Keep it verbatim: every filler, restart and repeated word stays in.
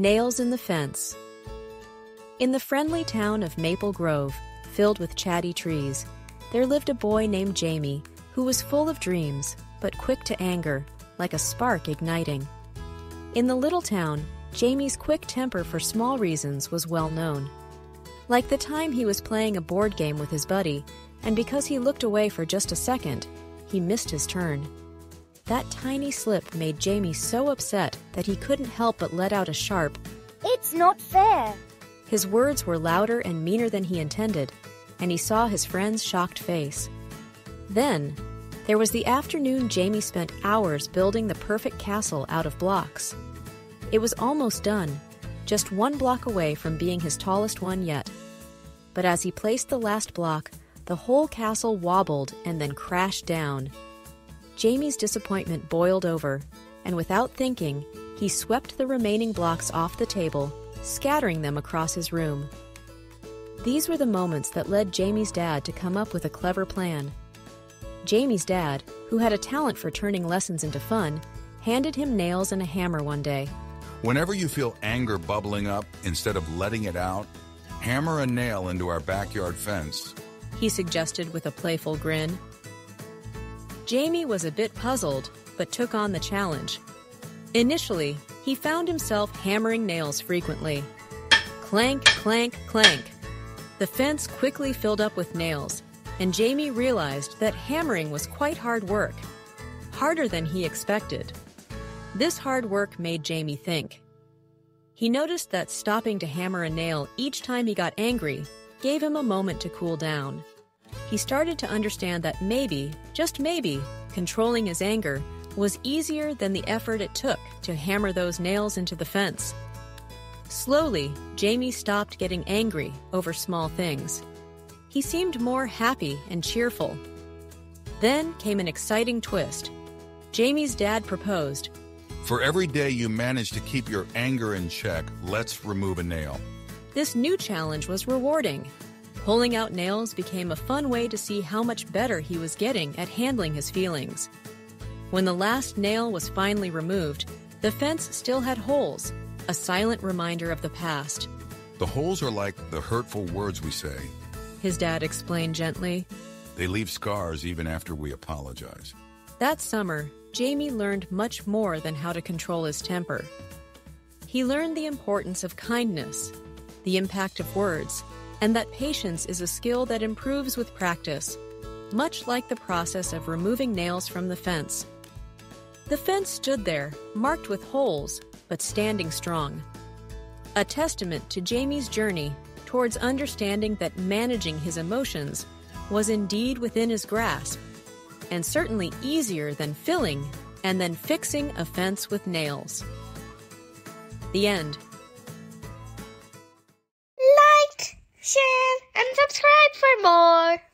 Nails in the fence. In the friendly town of Maple Grove, filled with chatty trees, there lived a boy named Jamie, who was full of dreams, but quick to anger, like a spark igniting. In the little town, Jamie's quick temper for small reasons was well known. Like the time he was playing a board game with his buddy, and because he looked away for just a second, he missed his turn. That tiny slip made Jamie so upset that he couldn't help but let out a sharp, "It's not fair!" His words were louder and meaner than he intended, and he saw his friend's shocked face. Then, there was the afternoon Jamie spent hours building the perfect castle out of blocks. It was almost done, just one block away from being his tallest one yet. But as he placed the last block, the whole castle wobbled and then crashed down. Jamie's disappointment boiled over, and without thinking, he swept the remaining blocks off the table, scattering them across his room. These were the moments that led Jamie's dad to come up with a clever plan. Jamie's dad, who had a talent for turning lessons into fun, handed him nails and a hammer one day. "Whenever you feel anger bubbling up, instead of letting it out, hammer a nail into our backyard fence," he suggested with a playful grin. Jamie was a bit puzzled, but took on the challenge. Initially, he found himself hammering nails frequently. Clank, clank, clank. The fence quickly filled up with nails, and Jamie realized that hammering was quite hard work, harder than he expected. This hard work made Jamie think. He noticed that stopping to hammer a nail each time he got angry gave him a moment to cool down. He started to understand that maybe, just maybe, controlling his anger was easier than the effort it took to hammer those nails into the fence. Slowly, Jamie stopped getting angry over small things. He seemed more happy and cheerful. Then came an exciting twist. Jamie's dad proposed, "For every day you manage to keep your anger in check, let's remove a nail." This new challenge was rewarding. Pulling out nails became a fun way to see how much better he was getting at handling his feelings. When the last nail was finally removed, the fence still had holes, a silent reminder of the past. "The holes are like the hurtful words we say," his dad explained gently. "They leave scars even after we apologize." That summer, Jamie learned much more than how to control his temper. He learned the importance of kindness, the impact of words, and that patience is a skill that improves with practice, much like the process of removing nails from the fence. The fence stood there, marked with holes, but standing strong. A testament to Jamie's journey towards understanding that managing his emotions was indeed within his grasp, and certainly easier than filling and then fixing a fence with nails. The end. Share and subscribe for more.